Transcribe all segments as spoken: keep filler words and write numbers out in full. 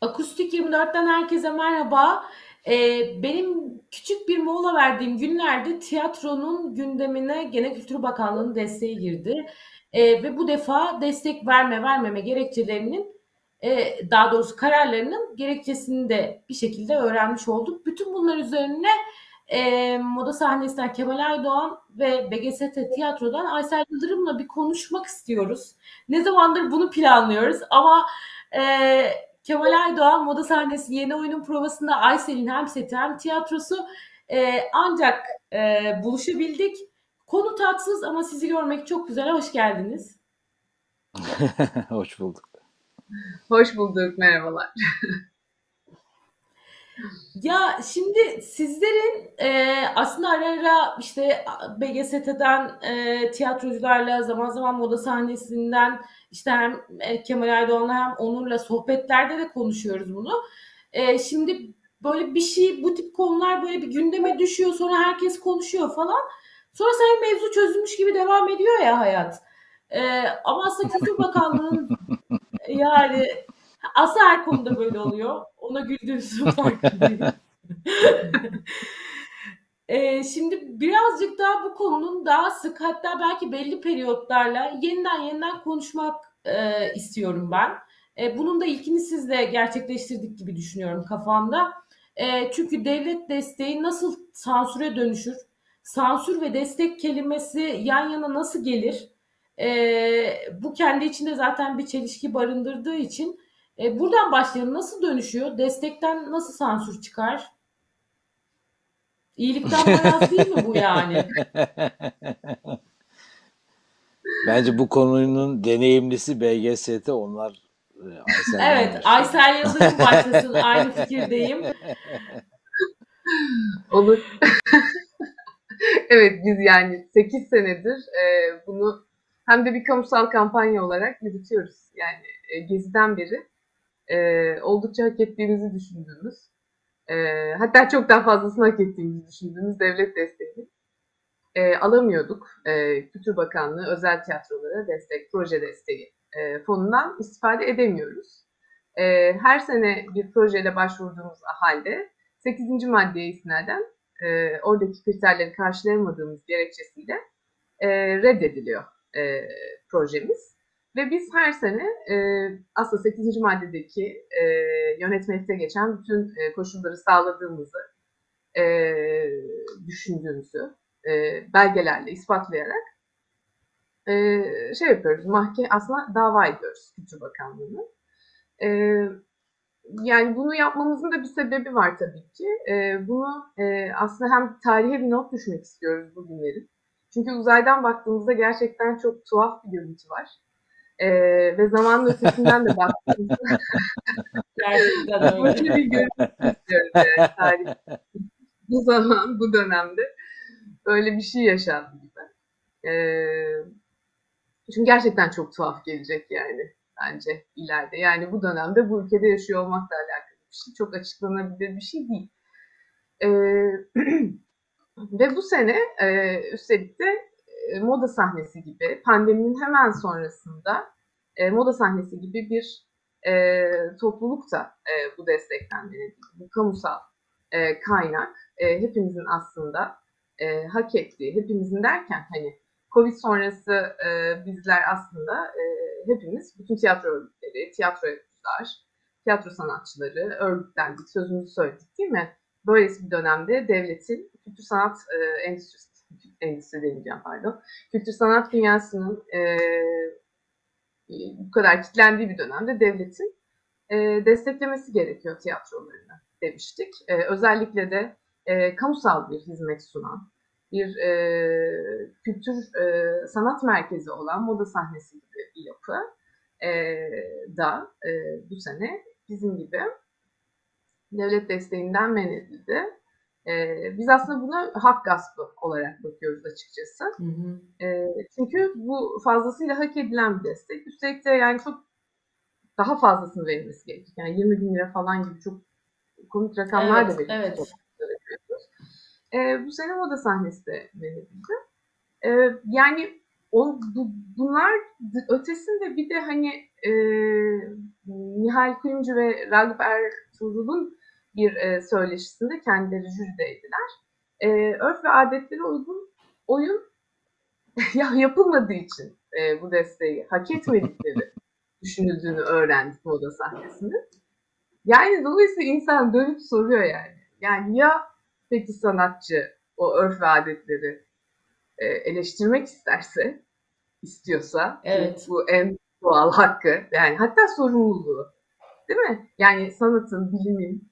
Akustik yirmi dört'ten herkese merhaba. Ee, benim küçük bir mola verdiğim günlerde tiyatronun gündemine Gene Kültür Bakanlığı'nın desteği girdi. Ee, ve bu defa destek verme vermeme gerekçelerinin, e, daha doğrusu kararlarının gerekçesini de bir şekilde öğrenmiş olduk. Bütün bunlar üzerine e, Moda Sahnesi'nden Kemal Aydoğan ve B G S T Tiyatro'dan Aysel Yıldırım'la bir konuşmak istiyoruz. Ne zamandır bunu planlıyoruz ama... E, Kemal Aydoğan, Moda Sahnesi yeni oyunun provasında Aysel'in hem seti hem tiyatrosu e, ancak e, buluşabildik. Konu tatsız ama sizi görmek çok güzel. Hoş geldiniz. Hoş bulduk. Hoş bulduk, merhabalar. Ya şimdi sizlerin e, aslında ara ara işte B G S T'den e, tiyatrocularla, zaman zaman Moda Sahnesi'nden işte hem e, Kemal Aydoğan'la hem Onur'la sohbetlerde de konuşuyoruz bunu. E, şimdi böyle bir şey, bu tip konular böyle bir gündeme düşüyor, sonra herkes konuşuyor falan. Sonra sanki mevzu çözülmüş gibi devam ediyor ya hayat. E, ama aslında Kültür Bakanlığı'nın yani... Aslında her konuda böyle oluyor. Ona güldüğümüzün farkındayım. e, şimdi birazcık daha bu konunun daha sık, hatta belki belli periyotlarla yeniden yeniden konuşmak e, istiyorum ben. E, bunun da ilkini sizle gerçekleştirdik gibi düşünüyorum kafamda. E, çünkü devlet desteği nasıl sansüre dönüşür? Sansür ve destek kelimesi yan yana nasıl gelir? E, bu kendi içinde zaten bir çelişki barındırdığı için... E, buradan başlayalım. Nasıl dönüşüyor? Destekten nasıl sansür çıkar? İyilikten biraz değil mi bu yani? Bence bu konunun deneyimlisi B G S T, onlar Aysel. Evet, Aysel Yıldırım başlasın. Aynı fikirdeyim. Olur. Evet, biz yani sekiz senedir e, bunu hem de bir kamusal kampanya olarak yürütüyoruz. Yani e, Gezi'den beri. Ee, oldukça hak ettiğimizi düşündüğümüz, e, hatta çok daha fazlasını hak ettiğimizi düşündüğümüz devlet desteğini e, alamıyorduk. E, Kültür Bakanlığı özel tiyatrolara destek, proje desteği e, fonundan istifade edemiyoruz. E, her sene bir projeyle başvurduğumuz halde sekizinci maddeye istinaden e, oradaki kriterleri karşılayamadığımız gerekçesiyle e, reddediliyor e, projemiz. Ve biz her sene e, aslında sekizinci maddedeki e, yönetmelikte geçen bütün e, koşulları sağladığımızı e, düşündüğümüzü e, belgelerle ispatlayarak e, şey yapıyoruz, mahkeme aslında dava ediyoruz Kültür Bakanlığı'na. E, yani bunu yapmamızın da bir sebebi var tabii ki. E, bunu e, aslında hem tarihe bir not düşmek istiyoruz bugünlerin. Çünkü uzaydan baktığımızda gerçekten çok tuhaf bir görüntü var. Ee, ve zamanın ötesinden de baktığımızda gerçekten böyle bir görüntü istiyoruz. Yani tarih. Bu zaman, bu dönemde böyle bir şey yaşandı gibi. Ee, çünkü gerçekten çok tuhaf gelecek yani bence ileride. Yani bu dönemde bu ülkede yaşıyor olmakla alakalı bir şey. Çok açıklanabilir bir şey değil. Ee, ve bu sene e, üstelik de Moda Sahnesi gibi, pandeminin hemen sonrasında e, Moda Sahnesi gibi bir e, topluluk da e, bu destekten denildi. Bu kamusal e, kaynak e, hepimizin aslında e, hak ettiği, hepimizin derken hani Covid sonrası e, bizler aslında e, hepimiz, bütün tiyatro örgütleri, tiyatrocular, tiyatro sanatçıları örgütlendik, sözümüzü söyledik değil mi? Böylesi bir dönemde devletin kültür sanat e, endüstrisi, endüstri deneyeceğim pardon. Kültür sanat dünyasının e, bu kadar kitlendiği bir dönemde devletin e, desteklemesi gerekiyor tiyatrolarını demiştik. E, özellikle de e, kamusal bir hizmet sunan, bir e, kültür e, sanat merkezi olan Moda Sahnesi gibi bir yapı e, da e, bu sene bizim gibi devlet desteğinden men edildi. Ee, biz aslında buna hak gaspı olarak bakıyoruz açıkçası. Hı hı. Ee, çünkü bu fazlasıyla hak edilen bir destek. Üstelik de yani çok daha fazlasını verilmesi gerekiyor. Yani yirmi bin lira falan gibi çok komik rakamlar evet, da veriyoruz. Evet. Ee, bu sene Moda Sahnesi de verildi. Ee, yani O, bu, bunlar ötesinde bir de hani e, Nihal Kuyuncu ve Ragıp Ertuğrul'un bir e, söyleşisinde kendileri jürideydiler. E, örf ve adetlere uygun oyun ya yapılmadığı için e, bu desteği hak etmedikleri düşünüldüğünü öğrendik Moda Sahnesi'nde. Yani dolayısıyla insan dönüp soruyor yani. Yani ya peki sanatçı o örf ve adetleri e, eleştirmek isterse, istiyorsa, evet. Bu en doğal hakkı, yani hatta sorumluluğu, değil mi? Yani sanatın, bilimin,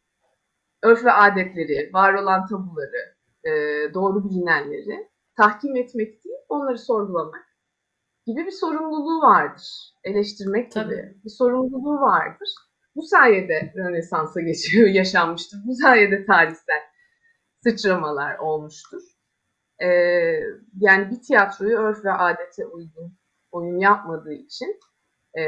örf ve adetleri, var olan tabuları, e, doğru bilinenleri tahkim etmek değil, onları sorgulamak gibi bir sorumluluğu vardır. Eleştirmek gibi Tabii. bir sorumluluğu vardır. Bu sayede Rönesans'a geçiyor, yaşanmıştır. Bu sayede tarihsel sıçramalar olmuştur. Ee, yani bir tiyatroyu örf ve adete uygun oyun yapmadığı için e,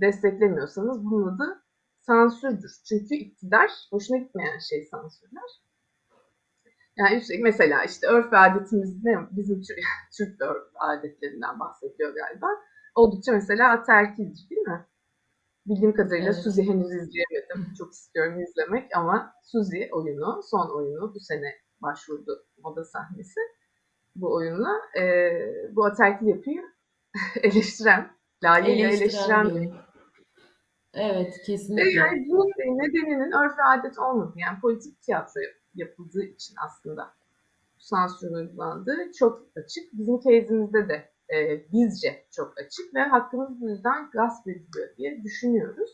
desteklemiyorsanız bunun adı sansürdür. Çünkü iktidar, hoşuna gitmeyen şey sansürler. Yani üstelik mesela işte örf ve adetimiz ne? Bizim Türk örf adetlerinden bahsediyor galiba. Oldukça mesela Aterkiz, değil mi? Bildiğim kadarıyla evet. Suzy henüz izleyemedim. Çok istiyorum izlemek ama Suzy oyunu, son oyunu bu sene başvurdu Moda Sahnesi. Bu oyunla e, bu Aterkiz yapıyı eleştiren, layığıyla eleştiren. eleştiren evet, kesinlikle. Yani bunun nedeninin örf ve adet olmadı. Yani politik tiyatro yapıldığı için aslında sansürün uygulandığı çok açık. Bizim tezimizde de e, bizce çok açık ve hakkımız bu yüzden gasp ediliyor diye düşünüyoruz.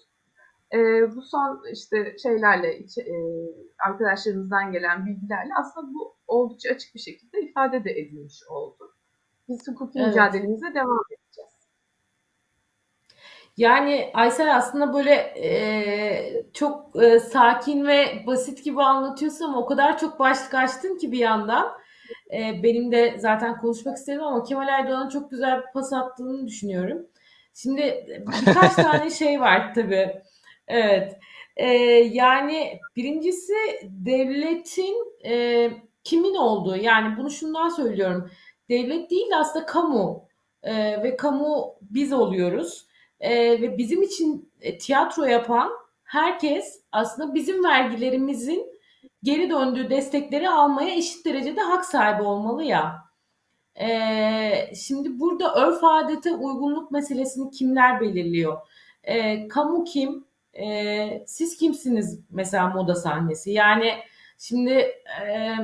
E, bu son işte şeylerle iç, e, arkadaşlarımızdan gelen bilgilerle aslında bu oldukça açık bir şekilde ifade de edilmiş oldu. Biz hukuki evet. mücadelemize devam edeceğiz. Yani Aysel aslında böyle e, çok e, sakin ve basit gibi anlatıyorsun ama o kadar çok başlık açtın ki bir yandan. E, benim de zaten konuşmak istedim ama Kemal Aydoğan'ın çok güzel bir pas attığını düşünüyorum. Şimdi birkaç tane şey var tabii. Evet. E, yani birincisi devletin e, kimin olduğu. Yani bunu şundan söylüyorum. Devlet değil de aslında kamu e, ve kamu biz oluyoruz. Ee, ve bizim için e, tiyatro yapan herkes aslında bizim vergilerimizin geri döndüğü destekleri almaya eşit derecede hak sahibi olmalı ya. Ee, şimdi burada örf adete uygunluk meselesini kimler belirliyor? Ee, kamu kim? Ee, siz kimsiniz mesela Moda Sahnesi? Yani şimdi e,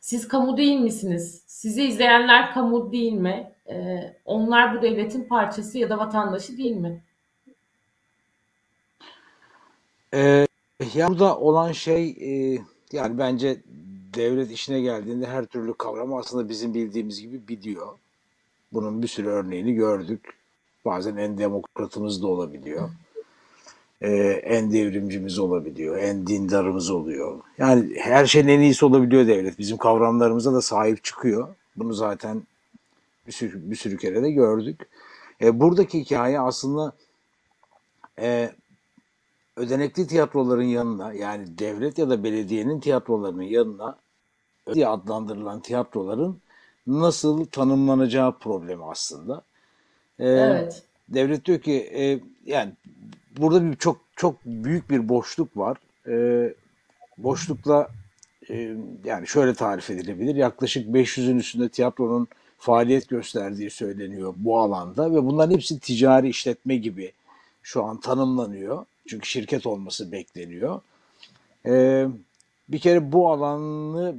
siz kamu değil misiniz? Sizi izleyenler kamu değil mi? Ee, onlar bu devletin parçası ya da vatandaşı değil mi? Ee, ya burada olan şey e, yani bence devlet işine geldiğinde her türlü kavramı aslında bizim bildiğimiz gibi biliyor. Bunun bir sürü örneğini gördük. Bazen en demokratımız da olabiliyor. Ee, en devrimcimiz olabiliyor. En dindarımız oluyor. Yani her şeyin en iyisi olabiliyor devlet. Bizim kavramlarımıza da sahip çıkıyor. Bunu zaten Bir sürü, bir sürü kere de gördük. E, buradaki hikaye aslında e, ödenekli tiyatroların yanına, yani devlet ya da belediyenin tiyatrolarının yanına diye adlandırılan tiyatroların nasıl tanımlanacağı problemi aslında. E, evet. Devlet diyor ki e, yani burada bir çok çok büyük bir boşluk var. E, boşlukla e, yani şöyle tarif edilebilir. Yaklaşık beş yüzün üstünde tiyatronun faaliyet gösterdiği söyleniyor bu alanda ve bunların hepsi ticari işletme gibi şu an tanımlanıyor. Çünkü şirket olması bekleniyor. Ee, bir kere bu alanı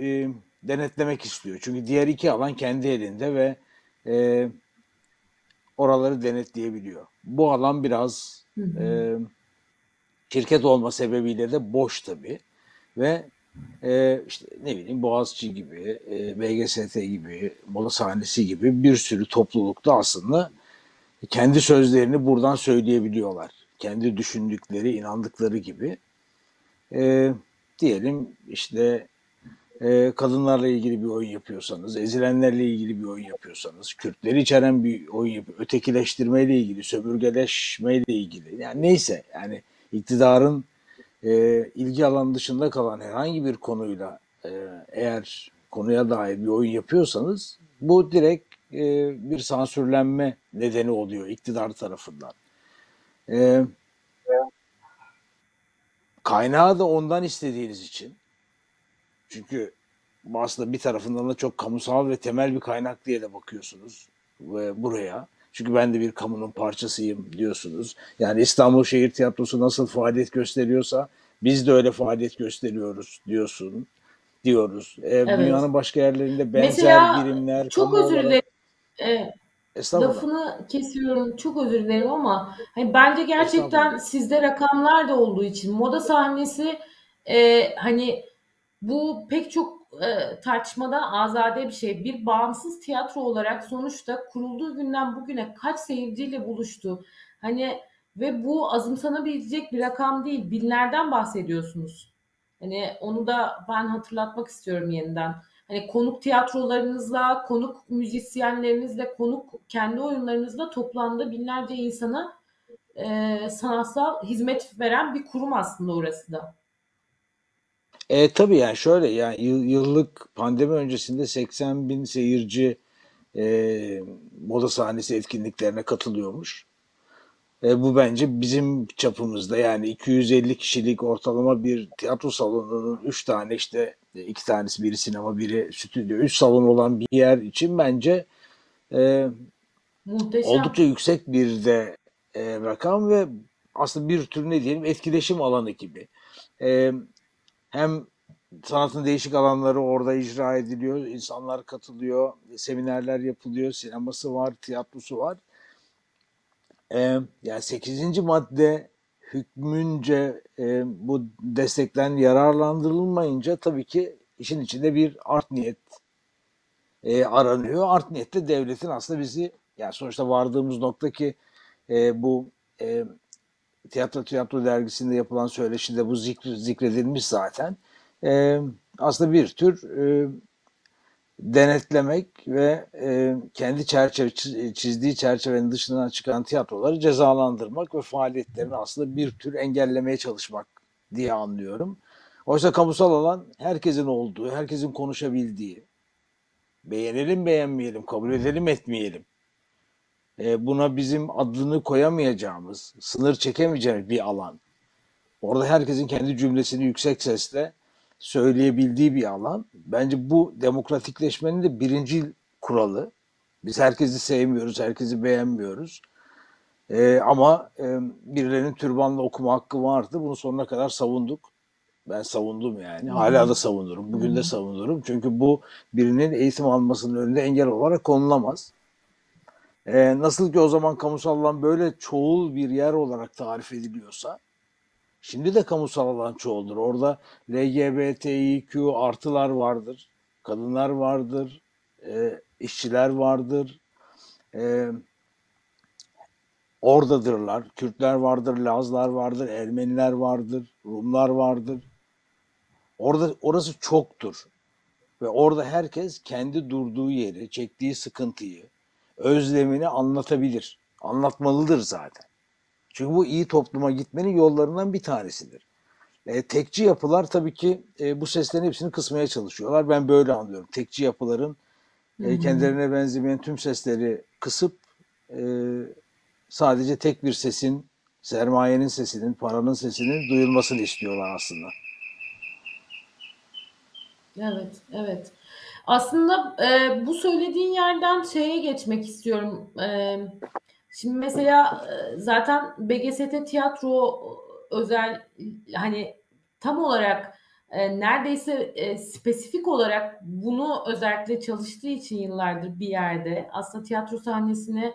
e, denetlemek istiyor. Çünkü diğer iki alan kendi elinde ve e, oraları denetleyebiliyor. Bu alan biraz e, şirket olma sebebiyle de boş tabii ve Ee, işte ne bileyim Boğaziçi gibi, e, B G S T gibi, Moda Sahnesi gibi bir sürü toplulukta aslında kendi sözlerini buradan söyleyebiliyorlar. Kendi düşündükleri, inandıkları gibi. Ee, diyelim işte e, kadınlarla ilgili bir oyun yapıyorsanız, ezilenlerle ilgili bir oyun yapıyorsanız, Kürtleri içeren bir oyun yapıyor, ötekileştirmeyle ilgili, sömürgeleşmeyle ilgili. Yani neyse, yani iktidarın E, ilgi alanı dışında kalan herhangi bir konuyla e, eğer konuya dair bir oyun yapıyorsanız bu direkt e, bir sansürlenme nedeni oluyor iktidar tarafından. E, kaynağı da ondan istediğiniz için. Çünkü aslında bir tarafından da çok kamusal ve temel bir kaynak diye de bakıyorsunuz ve buraya. Çünkü ben de bir kamunun parçasıyım diyorsunuz. Yani İstanbul Şehir Tiyatrosu nasıl faaliyet gösteriyorsa biz de öyle faaliyet gösteriyoruz diyorsun. Diyoruz. E, evet. Dünyanın başka yerlerinde benzer mesela, birimler... Çok özür dilerim. Olarak... E, lafını kesiyorum. Çok özür dilerim ama hani bence gerçekten sizde rakamlar da olduğu için Moda Sahnesi e, hani bu pek çok e, tartışmadan azade bir şey. Bir bağımsız tiyatro olarak sonuçta kurulduğu günden bugüne kaç seyirciyle buluştu? Hani ve bu azımsanabilecek bir rakam değil. Binlerden bahsediyorsunuz. Hani onu da ben hatırlatmak istiyorum yeniden. Hani konuk tiyatrolarınızla, konuk müzisyenlerinizle, konuk kendi oyunlarınızla toplamda binlerce insana e, sanatsal hizmet veren bir kurum aslında orası da. E, tabii yani şöyle yani yıllık pandemi öncesinde seksen bin seyirci e, Moda Sahnesi etkinliklerine katılıyormuş. E, bu bence bizim çapımızda yani iki yüz elli kişilik ortalama bir tiyatro salonunun üç tane işte iki tanesi biri sinema biri stüdyo üç salon olan bir yer için bence e, oldukça yüksek bir de e, rakam ve aslında bir tür ne diyelim etkileşim alanı gibi. E, Hem sanatın değişik alanları orada icra ediliyor, insanlar katılıyor, seminerler yapılıyor, sineması var, tiyatrosu var. Ee, yani sekizinci madde hükmünce e, bu destekten yararlandırılmayınca tabii ki işin içinde bir art niyet e, aranıyor. Art niyette devletin aslında bizi, yani sonuçta vardığımız noktaki e, bu... E, Tiyatro Tiyatro dergisinde yapılan söyleşinde bu zikredilmiş zaten. Ee, aslında bir tür e, denetlemek ve e, kendi çerçeve, çizdiği çerçevenin dışından çıkan tiyatroları cezalandırmak ve faaliyetlerini aslında bir tür engellemeye çalışmak diye anlıyorum. Oysa kamusal alan herkesin olduğu, herkesin konuşabildiği, beğenelim beğenmeyelim, kabul edelim etmeyelim. Buna bizim adını koyamayacağımız, sınır çekemeyeceğimiz bir alan. Orada herkesin kendi cümlesini yüksek sesle söyleyebildiği bir alan. Bence bu demokratikleşmenin de birinci kuralı. Biz herkesi sevmiyoruz, herkesi beğenmiyoruz. Ee, ama e, birilerinin türbanla okuma hakkı vardı. Bunu sonuna kadar savunduk. Ben savundum yani. Hala da savunurum. Bugün de savunurum. Çünkü bu birinin eğitim almasının önünde engel olarak konulamaz. Ee, nasıl ki o zaman kamusal alan böyle çoğul bir yer olarak tarif ediliyorsa, şimdi de kamusal alan çoğuldur. Orada L G B T İ Q artılar vardır, kadınlar vardır, e, işçiler vardır, e, oradadırlar, Kürtler vardır, Lazlar vardır, Ermeniler vardır, Rumlar vardır. Orada orası çoktur ve orada herkes kendi durduğu yeri, çektiği sıkıntıyı, özlemini anlatabilir. Anlatmalıdır zaten. Çünkü bu iyi topluma gitmenin yollarından bir tanesidir. E, tekçi yapılar tabii ki e, bu seslerin hepsini kısmaya çalışıyorlar. Ben böyle anlıyorum. Tekçi yapıların e, kendilerine benzemeyen tüm sesleri kısıp e, sadece tek bir sesin, sermayenin sesinin, paranın sesinin duyulmasını istiyorlar aslında. Evet, evet. Aslında e, bu söylediğin yerden şeye geçmek istiyorum. E, şimdi mesela e, zaten B G S T Tiyatro özel hani tam olarak e, neredeyse e, spesifik olarak bunu özellikle çalıştığı için yıllardır bir yerde aslında tiyatro sahnesini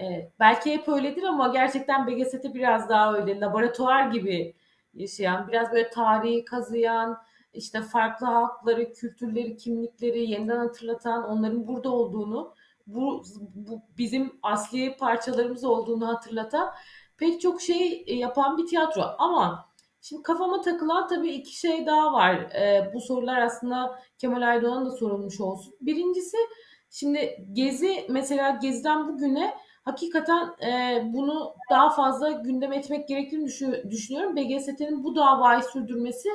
e, belki hep öyledir ama gerçekten B G S T biraz daha öyle laboratuvar gibi yaşayan, biraz böyle tarihi kazıyan, İşte farklı halkları, kültürleri, kimlikleri yeniden hatırlatan, onların burada olduğunu, bu, bu bizim asli parçalarımız olduğunu hatırlatan pek çok şey yapan bir tiyatro. Ama şimdi kafama takılan tabii iki şey daha var. Ee, bu sorular aslında Kemal Aydoğan'a da sorulmuş olsun. Birincisi şimdi Gezi, mesela Gezi'den bugüne hakikaten e, bunu daha fazla gündem etmek gerektiğini düşün, düşünüyorum. B G S T'nin bu davayı sürdürmesi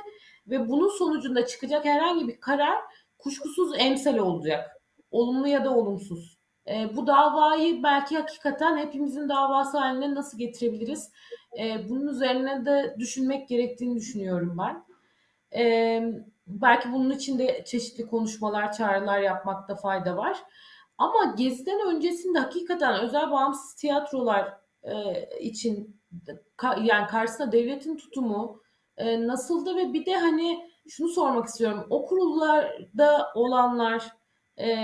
ve bunun sonucunda çıkacak herhangi bir karar kuşkusuz emsal olacak. Olumlu ya da olumsuz. E, bu davayı belki hakikaten hepimizin davası haline nasıl getirebiliriz? E, bunun üzerine de düşünmek gerektiğini düşünüyorum ben. E, belki bunun için de çeşitli konuşmalar, çağrılar yapmakta fayda var. Ama Gezi'den öncesinde hakikaten özel bağımsız tiyatrolar e, için ka, yani karşısında devletin tutumu e, nasıldı ve bir de hani şunu sormak istiyorum. O kurullarda olanlar e,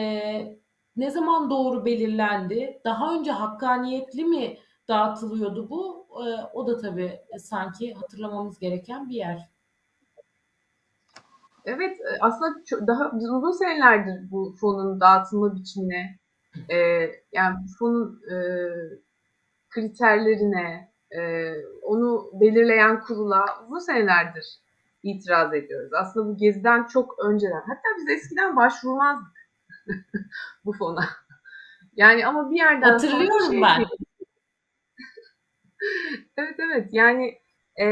ne zaman doğru belirlendi? Daha önce hakkaniyetli mi dağıtılıyordu bu? E, o da tabii sanki hatırlamamız gereken bir yer. Evet, aslında daha biz uzun senelerdir bu fonun dağıtılma biçimine, e, yani fonun e, kriterlerine, e, onu belirleyen kurula uzun senelerdir itiraz ediyoruz. Aslında bu Gezi'den çok önceden, hatta biz eskiden başvurmazdık bu fona. Yani ama bir yerden hatırlıyorum şey ben. evet evet, yani. E,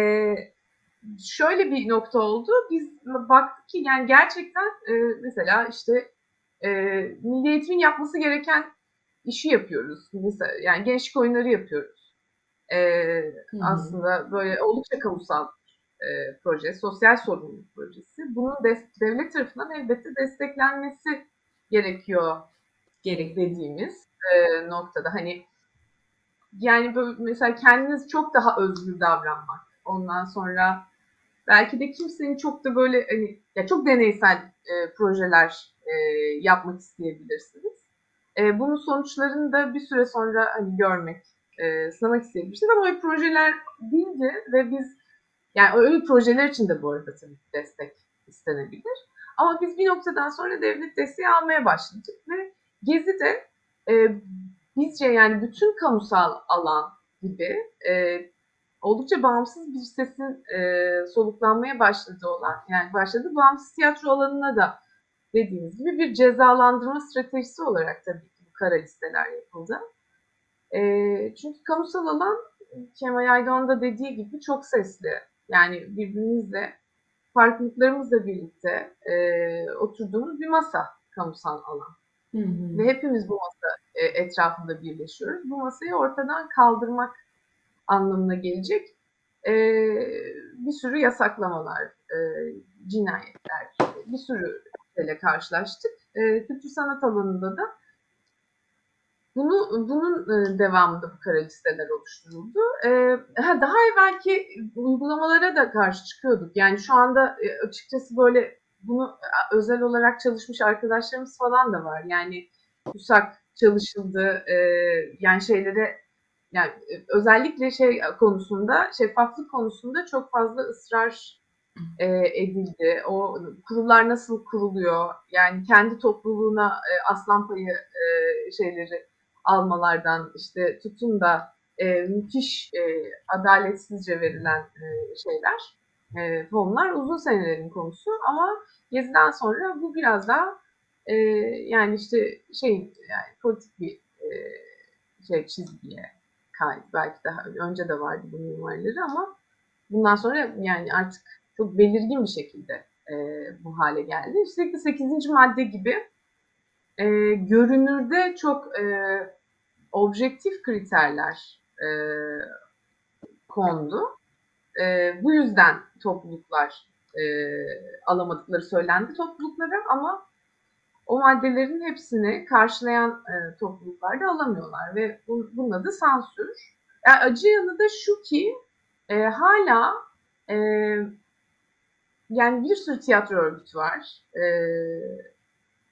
Şöyle bir nokta oldu. Biz baktık ki yani gerçekten e, mesela işte e, Milli Eğitim'in yapması gereken işi yapıyoruz. Mesela yani gençlik oyunları yapıyoruz. E, hmm. Aslında böyle oldukça kamusal e, proje, sosyal sorumluluk projesi. Bunun des- devlet tarafından elbette desteklenmesi gerekiyor gerek dediğimiz e, noktada. Hani yani böyle mesela kendiniz çok daha özgür davranmak. Ondan sonra belki de kimsenin çok da böyle hani, ya çok deneysel e, projeler e, yapmak isteyebilirsiniz. E, bunun sonuçlarını da bir süre sonra hani görmek, e, sınamak isteyebilirsiniz. Ama öyle projeler değildi ve biz yani öyle projeler için de bu arada tabii destek istenebilir. Ama biz bir noktadan sonra devlet desteği almaya başladık ve Gezi'de e, bizce yani bütün kamusal alan gibi e, oldukça bağımsız bir sesin e, soluklanmaya başladı olan, yani başladı bağımsız tiyatro alanına da dediğimiz gibi bir cezalandırma stratejisi olarak tabii ki bu kara listeler yapıldı. E, çünkü kamusal alan Kemal Aydoğan da dediği gibi çok sesli. Yani birbirimizle, farklılıklarımızla birlikte e, oturduğumuz bir masa kamusal alan. Hı hı. Ve hepimiz bu masa e, etrafında birleşiyoruz. Bu masayı ortadan kaldırmak anlamına gelecek e, bir sürü yasaklamalar, e, cinayetler, bir sürü şeyle karşılaştık. E, kültür sanat alanında da bunu, bunun devamında bu kara listeler oluşturuldu. E, daha evvelki uygulamalara da karşı çıkıyorduk. Yani şu anda açıkçası böyle bunu özel olarak çalışmış arkadaşlarımız falan da var. Yani TÜSAK çalışıldı, e, yani şeylere... Yani özellikle şey konusunda, şeffaflık konusunda çok fazla ısrar e, edildi. O kurullar nasıl kuruluyor? Yani kendi topluluğuna e, aslan payı e, şeyleri almalardan işte tutun da e, müthiş e, adaletsizce verilen e, şeyler, e, fonlar uzun senelerin konusu. Ama Gezi'den sonra bu biraz daha e, yani işte şey yani politik bir e, şey çizgiye. Belki daha önce de vardı bu mimarları ama bundan sonra yani artık çok belirgin bir şekilde e, bu hale geldi. İşte sekizinci madde gibi e, görünürde çok e, objektif kriterler e, kondu. E, bu yüzden topluluklar e, alamadıkları söylendi topluluklara ama o maddelerin hepsini karşılayan e, topluluklar da alamıyorlar ve bu, bunun adı sansür. Yani acı yanı da şu ki e, hala e, yani bir sürü tiyatro örgütü var. E,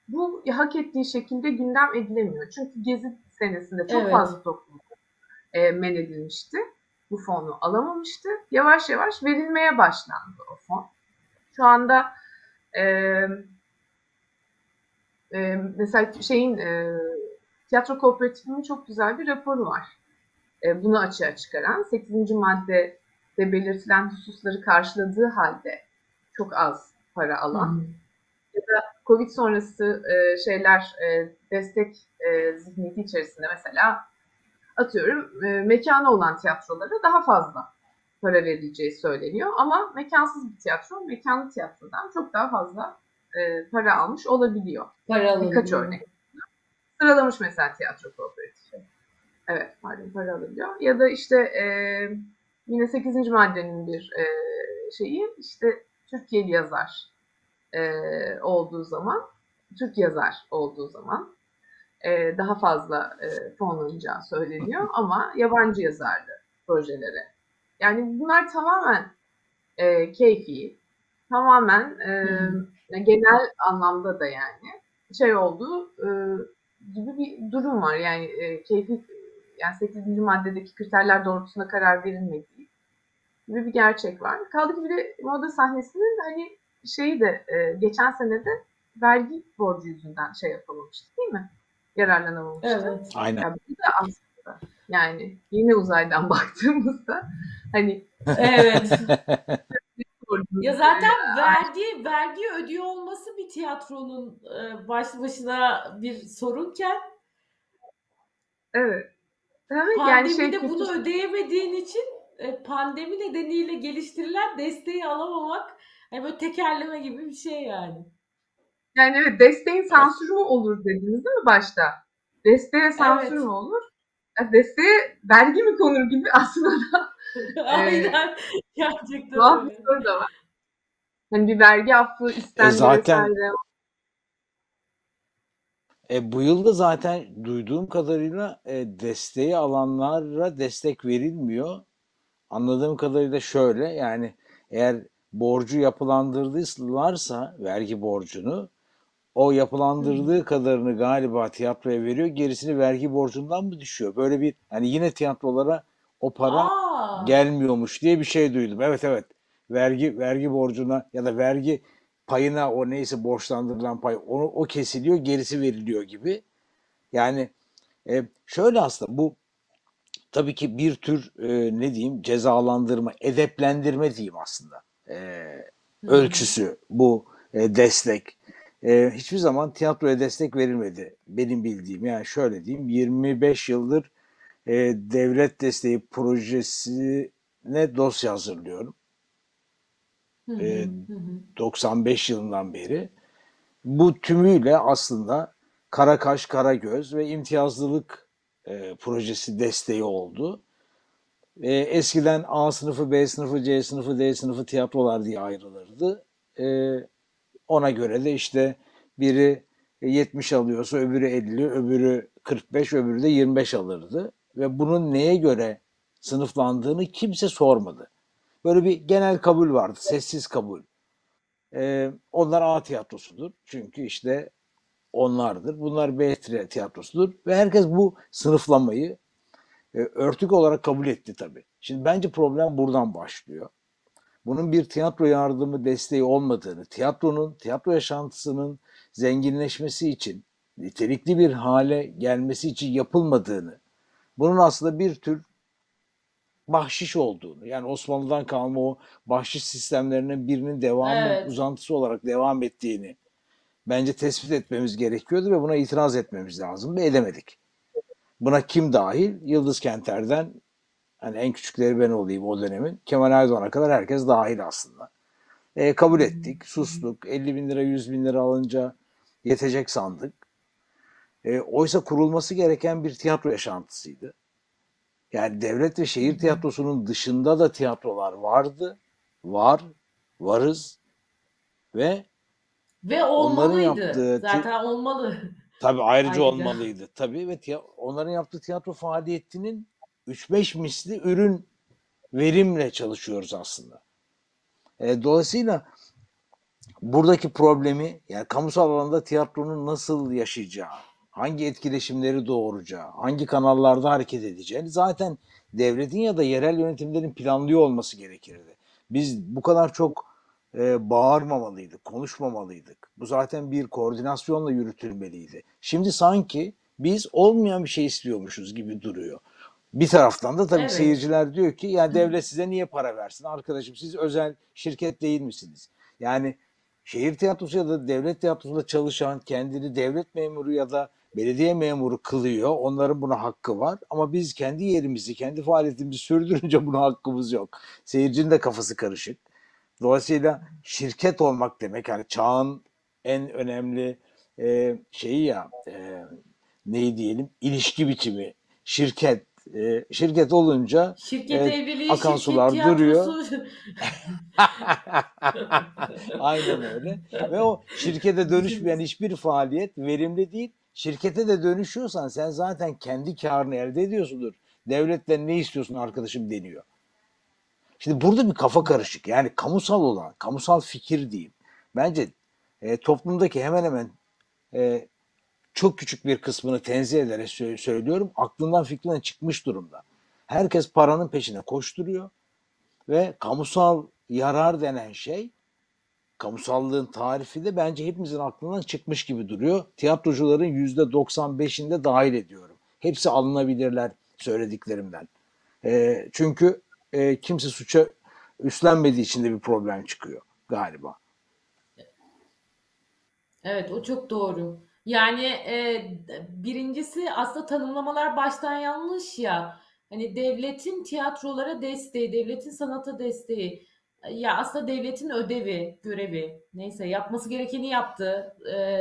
bu hak ettiği şekilde gündem edilemiyor. Çünkü Gezi senesinde çok evet. fazla topluluk e, men edilmişti. Bu fonu alamamıştı. Yavaş yavaş verilmeye başlandı o fon. Şu anda eee Ee, mesela şeyin e, tiyatro kooperatifinin çok güzel bir raporu var. E, bunu açığa çıkaran sekizinci maddede belirtilen hususları karşıladığı halde çok az para alan hmm. ya da Covid sonrası e, şeyler e, destek e, zihniyeti içerisinde mesela atıyorum e, mekanı olan tiyatrolara daha fazla para verileceği söyleniyor ama mekansız bir tiyatro mekanlı tiyatrodan çok daha fazla para almış olabiliyor. Para alabiliyor. Birkaç örnek. sıralamış mesela tiyatro kooperatifi. Evet, pardon, para alınca. Ya da işte e, yine sekizinci maddenin bir e, şeyi, işte Türkiye'li yazar e, olduğu zaman, Türk yazar olduğu zaman e, daha fazla e, fonlanacağı söyleniyor ama yabancı yazarlı projelere. Yani bunlar tamamen e, keyfi, tamamen e, genel anlamda da yani şey olduğu e, gibi bir durum var. Yani e, keyfi, yani sekizinci maddedeki kriterler doğrultusunda karar verilmediği gibi bir gerçek var. Kaldı ki bir de Moda Sahnesi'nin hani şeyi de e, geçen sene de vergi borcu yüzünden şey yapamamıştı, değil mi? Yararlanamamıştı. Evet, aynen. Yani bu da aslında yani yine uzaydan baktığımızda hani evet. Ya zaten vergi vergi ödüyor olması bir tiyatronun başlı başına bir sorunken, evet. Evet, pandemide yani şey, bunu kültür... ödeyemediğin için pandemi nedeniyle geliştirilen desteği alamamak yani böyle tekerleme gibi bir şey yani. Yani evet, desteğin sansürü mü olur dediniz değil mi başta? Desteğe sansür mü, evet, olur? Desteğe vergi mi konur gibi aslında da. Aynen. Gerçekten. Tuhaf bir soru da var. Hani bir vergi affı istendi. E zaten vesaire. E bu yılda zaten duyduğum kadarıyla e, desteği alanlara destek verilmiyor. Anladığım kadarıyla şöyle, yani eğer borcu yapılandırdılarsa vergi borcunu, o yapılandırdığı kadarını galiba tiyatroya veriyor, gerisini vergi borcundan mı düşüyor? Böyle bir hani yine tiyatrolara o para Aa. gelmiyormuş diye bir şey duydum. Evet evet. Vergi vergi borcuna ya da vergi payına, o neyse borçlandırılan pay, onu o kesiliyor, gerisi veriliyor gibi. Yani e, şöyle aslında bu tabii ki bir tür e, ne diyeyim, cezalandırma, edeplendirme diyeyim aslında. E, ölçüsü bu e, destek. E, hiçbir zaman tiyatroya destek verilmedi benim bildiğim. Yani şöyle diyeyim, yirmi beş yıldır e, devlet desteği projesine dosya hazırlıyorum. E, doksan beş yılından beri. Bu tümüyle aslında Karakaş, Karagöz ve imtiyazlılık e, projesi desteği oldu. E, eskiden A sınıfı, B sınıfı, C sınıfı, D sınıfı tiyatrolar diye ayrılırdı. E, ona göre de işte biri yetmiş alıyorsa öbürü elli, öbürü kırk beş, öbürü de yirmi beş alırdı. Ve bunun neye göre sınıflandığını kimse sormadı. Böyle bir genel kabul vardı, sessiz kabul. Ee, onlar A tiyatrosudur çünkü işte onlardır. Bunlar B tiyatrosudur ve herkes bu sınıflamayı e, örtük olarak kabul etti tabii. Şimdi bence problem buradan başlıyor. Bunun bir tiyatro yardımı, desteği olmadığını, tiyatronun, tiyatro yaşantısının zenginleşmesi için, nitelikli bir hale gelmesi için yapılmadığını, bunun aslında bir tür bahşiş olduğunu, yani Osmanlı'dan kalma o bahşiş sistemlerinin birinin devamı, evet, uzantısı olarak devam ettiğini bence tespit etmemiz gerekiyordu ve buna itiraz etmemiz lazım ve edemedik. Buna kim dahil? Yıldız Kenter'den, hani en küçükleri ben olayım o dönemin, Kemal Aydoğan'a kadar herkes dahil aslında. E, kabul ettik, sustuk, elli bin lira, yüz bin lira alınca yetecek sandık. E, oysa kurulması gereken bir tiyatro yaşantısıydı. Yani devlet ve şehir tiyatrosunun dışında da tiyatrolar vardı, var, varız ve ve olmalıydı. Zaten olmalı. Tabii ayrıca Aynen. olmalıydı. Tabii ve onların yaptığı tiyatro faaliyetinin üç beş misli ürün verimle çalışıyoruz aslında. E, dolayısıyla buradaki problemi, yani kamusal alanda tiyatronun nasıl yaşayacağı, hangi etkileşimleri doğuracağı, hangi kanallarda hareket edeceğini zaten devletin ya da yerel yönetimlerin planlıyor olması gerekirdi. Biz bu kadar çok e, bağırmamalıydık, konuşmamalıydık. Bu zaten bir koordinasyonla yürütülmeliydi. Şimdi sanki biz olmayan bir şey istiyormuşuz gibi duruyor. Bir taraftan da tabii, evet, seyirciler diyor ki yani devlet size niye para versin? Arkadaşım siz özel şirket değil misiniz? Yani şehir tiyatrosu ya da devlet tiyatrosunda çalışan, kendini devlet memuru ya da belediye memuru kılıyor. Onların buna hakkı var. Ama biz kendi yerimizi, kendi faaliyetimizi sürdürünce buna hakkımız yok. Seyircinin de kafası karışık. Dolayısıyla şirket olmak demek, yani çağın en önemli e, şeyi ya, e, neyi diyelim, ilişki biçimi. Şirket, e, şirket olunca şirket e, evliliği, akan sular duruyor. Aynen öyle. Ve o şirkete dönüşmeyen hiçbir faaliyet verimli değil. Şirkete de dönüşüyorsan sen zaten kendi karını elde ediyorsundur. Devletten ne istiyorsun arkadaşım deniyor. Şimdi burada bir kafa karışık. Yani kamusal olan, kamusal fikir diyeyim. Bence e, toplumdaki hemen hemen e, çok küçük bir kısmını tenzih ederek söylüyorum. Aklından fikrinden çıkmış durumda. Herkes paranın peşine koşturuyor. Ve kamusal yarar denen şey, kamusallığın tarifi de bence hepimizin aklından çıkmış gibi duruyor. Tiyatrocuların yüzde doksan beşini de dahil ediyorum. Hepsi alınabilirler söylediklerimden. E, çünkü e, kimse suça üstlenmediği için de bir problem çıkıyor galiba. Evet, o çok doğru. Yani e, birincisi aslında tanımlamalar baştan yanlış ya. Hani devletin tiyatrolara desteği, devletin sanata desteği. Ya aslında devletin ödevi, görevi. Neyse, yapması gerekeni yaptı. E,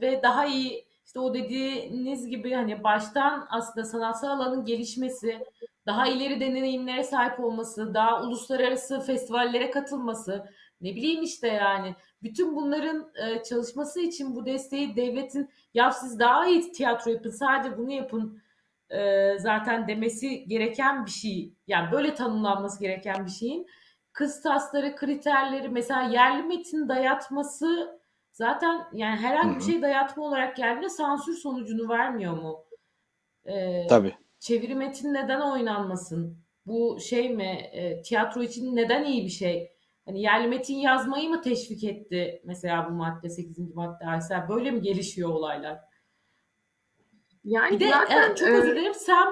ve daha iyi, işte o dediğiniz gibi hani baştan aslında sanatsal alanın gelişmesi, daha ileri deneyimlere sahip olması, daha uluslararası festivallere katılması, ne bileyim işte yani. Bütün bunların çalışması için bu desteği devletin, ya siz daha iyi tiyatro yapın, sadece bunu yapın zaten demesi gereken bir şey. Yani böyle tanımlanması gereken bir şeyin kıstasları, kriterleri, mesela yerli metin dayatması zaten, yani herhangi bir şey dayatma olarak geldiğinde sansür sonucunu vermiyor mu? Ee, Tabii. Çeviri metin neden oynanmasın? Bu şey mi? E, tiyatro için neden iyi bir şey? Hani yerli metin yazmayı mı teşvik etti mesela bu madde, sekizinci madde Aysel? Böyle mi gelişiyor olaylar? Yani bir de zaten, çok özür dilerim, sen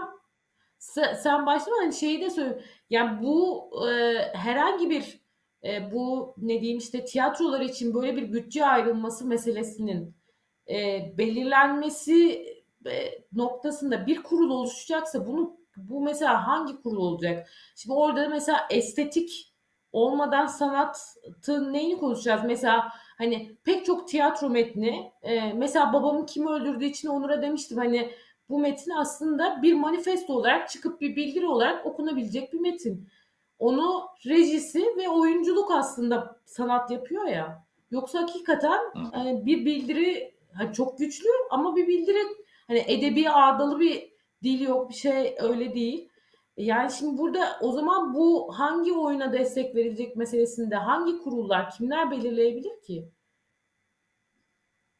sen başlama, hani şeyi de söyle. Yani bu e, herhangi bir e, bu ne diyeyim işte tiyatrolar için böyle bir bütçe ayrılması meselesinin e, belirlenmesi e, noktasında bir kurul oluşacaksa bunu, bu mesela hangi kurul olacak? Şimdi orada mesela estetik olmadan sanatın neyini konuşacağız? Mesela hani pek çok tiyatro metni, e, mesela babamın kimi öldürdüğü için Onur'a demiştim hani bu metin aslında bir manifesto olarak çıkıp bir bildiri olarak okunabilecek bir metin. Onu rejisi ve oyunculuk aslında sanat yapıyor ya. Yoksa hakikaten e, bir bildiri çok güçlü ama bir bildiri, hani edebi ağdalı bir dil yok, bir şey öyle değil. Yani şimdi burada o zaman bu hangi oyuna destek verilecek meselesinde hangi kurullar, kimler belirleyebilir ki?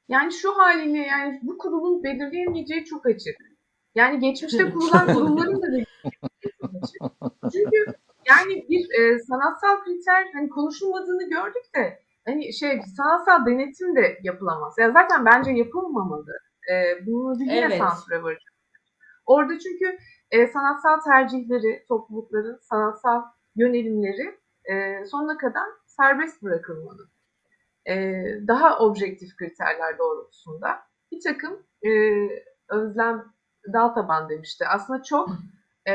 Yani şu haliyle yani bu kurulun belirleyemeyeceği çok açık. Yani geçmişte kurulan kurulların da belirleyemeyeceği açık. Çünkü yani bir e, sanatsal kriter hani konuşulmadığını gördük de hani şey sanatsal denetim de yapılamaz. Yani zaten bence yapılmamalı. E, bunu yine evet. sansüre varacak. Orada çünkü E, sanatsal tercihleri, toplulukların sanatsal yönelimleri e, sonuna kadar serbest bırakılmalı. E, daha objektif kriterler doğrultusunda bir takım e, Özlem Dal Taban demişti. Aslında çok e,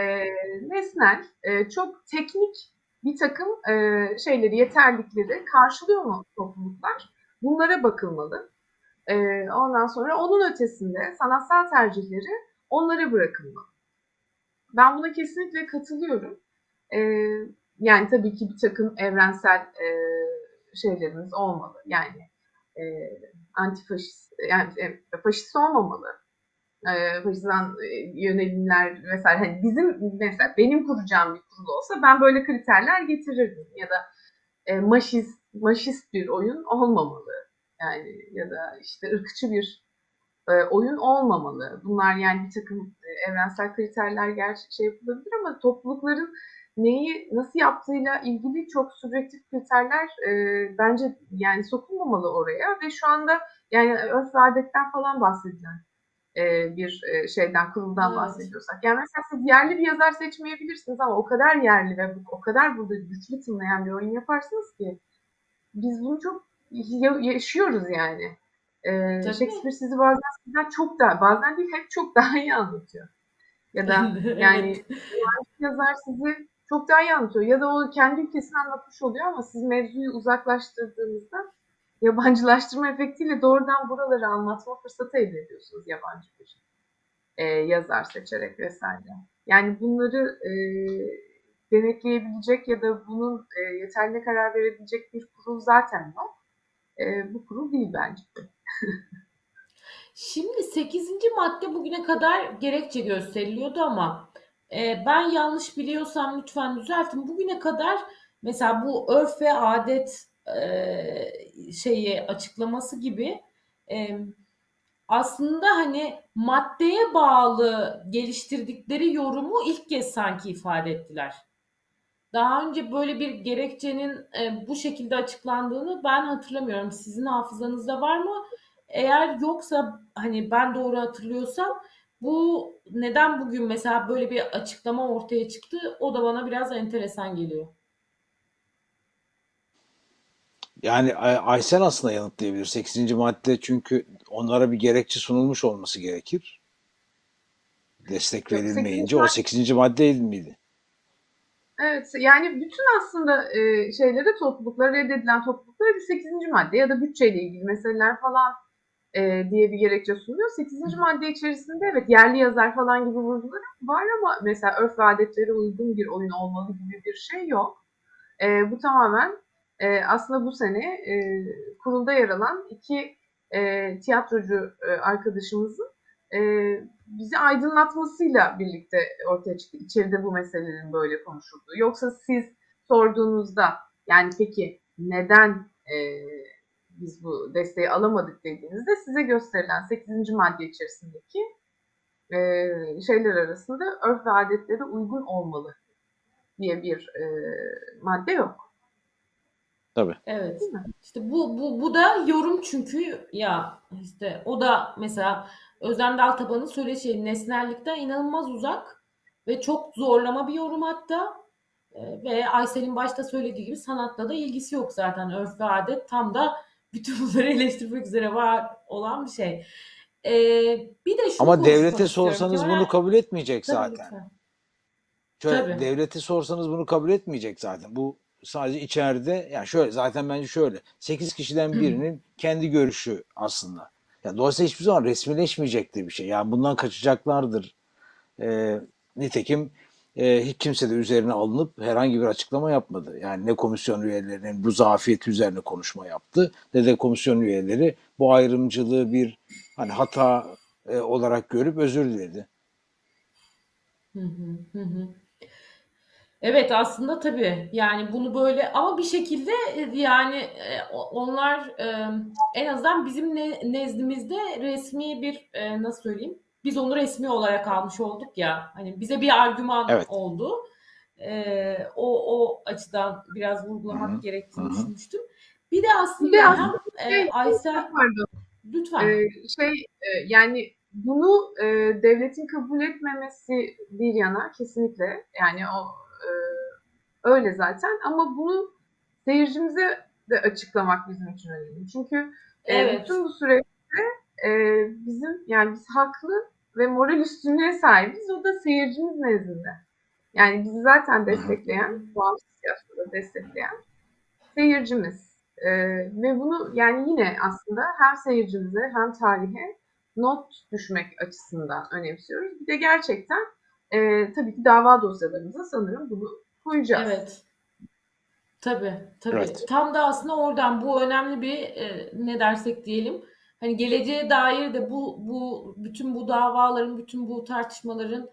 nesnel, e, çok teknik bir takım e, şeyleri, yeterlikleri karşılıyor mu topluluklar? Bunlara bakılmalı. E, ondan sonra onun ötesinde sanatsal tercihleri onlara bırakılmalı. Ben buna kesinlikle katılıyorum. Ee, yani tabii ki bir takım evrensel e, şeylerimiz olmalı. Yani e, antifaşist, yani e, faşist olmamalı. E, faşizan yönelimler vesaire. Hani bizim mesela benim kuracağım bir kurul olsa ben böyle kriterler getirirdim. Ya da e, maşist, maşist bir oyun olmamalı. Yani ya da işte ırkçı bir oyun olmamalı. Bunlar yani bir takım evrensel kriterler gerçek şey yapılabilir ama toplulukların neyi nasıl yaptığıyla ilgili çok subjektif kriterler e, bence yani sokulmamalı oraya ve şu anda yani örf ve adetten falan bahsedilen e, bir şeyden, kuruldan evet. bahsediyorsak. Yani mesela siz yerli bir yazar seçmeyebilirsiniz ama o kadar yerli ve o kadar burada güçlü tınlayan bir oyun yaparsınız ki biz bunu çok yaşıyoruz yani. Ee, Shakespeare sizi bazen sizden çok daha, bazen değil hep çok daha iyi anlatıyor. Ya da yani yazar sizi çok daha iyi anlatıyor. Ya da o kendi ülkesini anlatmış oluyor ama siz mevzuyu uzaklaştırdığınızda yabancılaştırma efektiyle doğrudan buraları anlatma fırsatı elde ediyorsunuz yabancı bir şey. e, yazar seçerek vesaire. Yani bunları e, denetleyebilecek ya da bunun e, yeterli karar verebilecek bir kurul zaten var. E, bu kurul değil bence de. Şimdi sekizinci madde bugüne kadar gerekçe gösteriliyordu ama e, ben yanlış biliyorsam lütfen düzeltin. Bugüne kadar mesela bu örf ve adet e, şeyi açıklaması gibi e, aslında hani maddeye bağlı geliştirdikleri yorumu ilk kez sanki ifade ettiler. Daha önce böyle bir gerekçenin e, bu şekilde açıklandığını ben hatırlamıyorum. Sizin hafızanızda var mı? Eğer yoksa hani ben doğru hatırlıyorsam bu neden bugün mesela böyle bir açıklama ortaya çıktı? O da bana biraz enteresan geliyor. Yani Aysel aslında yanıtlayabilir. sekizinci madde çünkü onlara bir gerekçe sunulmuş olması gerekir. Destek verilmeyince o sekizinci madde miydi? Evet, yani bütün aslında e, şeylere, topluluklara, reddedilen topluluklara bir sekizinci madde ya da bütçeyle ilgili meseleler falan e, diye bir gerekçe sunuyor. sekizinci madde içerisinde evet yerli yazar falan gibi vurgular var ama mesela örf ve adetlere uygun bir oyun olmalı gibi bir şey yok. E, bu tamamen e, aslında bu sene e, kurulda yer alan iki e, tiyatrocu e, arkadaşımızın E, bizi aydınlatmasıyla birlikte ortaya çıktı. İçeride bu meselelerin böyle konuşulduğu. Yoksa siz sorduğunuzda yani peki neden e, biz bu desteği alamadık dediğinizde size gösterilen sekizinci madde içerisindeki e, şeyler arasında örf ve adetlere uygun olmalı diye bir e, madde yok. Tabii. Evet. İşte bu, bu, bu da yorum çünkü ya işte o da mesela Özlem Dal Taban'ın söyleşi nesnellikten inanılmaz uzak ve çok zorlama bir yorum hatta e, ve Aysel'in başta söylediği gibi sanatla da ilgisi yok zaten. Örf ve adet tam da bütün bunları eleştirmek üzere var olan bir şey. E, bir de şu ama devlete sorsanız bunu kabul etmeyecek tabii zaten. Şöyle, devlete sorsanız bunu kabul etmeyecek zaten. Bu sadece içeride yani şöyle zaten bence şöyle sekiz kişiden birinin kendi görüşü aslında. Yani dolayısıyla hiçbir zaman resmileşmeyecektir bir şey. Yani bundan kaçacaklardır. E, nitekim e, hiç kimse de üzerine alınıp herhangi bir açıklama yapmadı. Yani ne komisyon üyelerinin bu zafiyeti üzerine konuşma yaptı ne de komisyon üyeleri bu ayrımcılığı bir hani hata e, olarak görüp özür diledi. Hı hı hı. Evet aslında tabii yani bunu böyle ama bir şekilde yani onlar en azından bizim nezdimizde resmi bir nasıl söyleyeyim biz onu resmi olarak almış olduk ya hani bize bir argüman evet. oldu o o açıdan biraz vurgulamak Hı-hı. gerektiğini Hı-hı. düşünmüştüm. Bir de aslında, bir de aslında ben, şey, Aysel lütfen ee, şey yani bunu e, devletin kabul etmemesi bir yana kesinlikle yani o öyle zaten ama bunu seyircimize de açıklamak bizim için önemli. Çünkü evet. bütün bu süreçte bizim yani biz haklı ve moral üstünlüğe sahibiz. O da seyircimiz nezdinde. Yani bizi zaten destekleyen, bağımsız tiyatroda destekleyen seyircimiz. Ve bunu yani yine aslında hem seyircimize hem tarihe not düşmek açısından önemsiyoruz. Bir de gerçekten Ee, tabii ki dava dosyalarımıza sanırım bunu koyacağız. Evet. Tabii, tabii. Evet. Tam da aslında oradan bu önemli bir e, ne dersek diyelim. Hani geleceğe dair de bu bu bütün bu davaların, bütün bu tartışmaların